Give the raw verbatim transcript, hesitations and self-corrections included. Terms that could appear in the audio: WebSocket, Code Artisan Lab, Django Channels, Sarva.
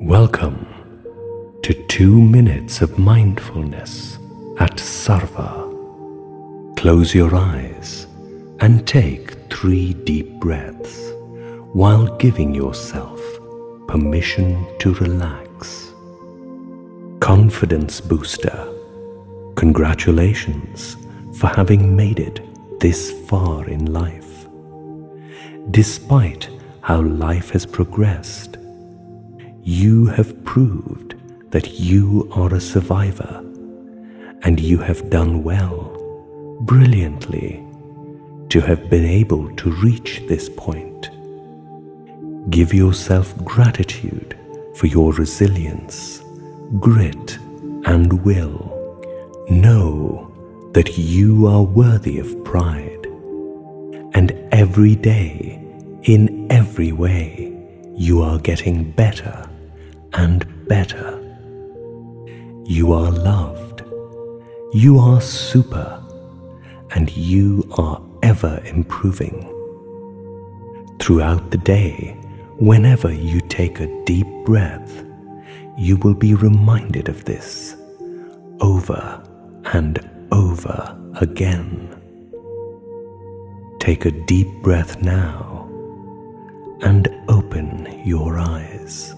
Welcome to two minutes of mindfulness at Sarva. Close your eyes and take three deep breaths while giving yourself permission to relax. Confidence booster. Congratulations for having made it this far in life. Despite how life has progressed, you have proved that you are a survivor, and you have done well, brilliantly, to have been able to reach this point. Give yourself gratitude for your resilience, grit, and will. Know that you are worthy of pride, and every day, in every way, you are getting better and better. You are loved, you are super, and you are ever improving. Throughout the day, whenever you take a deep breath, you will be reminded of this over and over again. Take a deep breath now and open your eyes.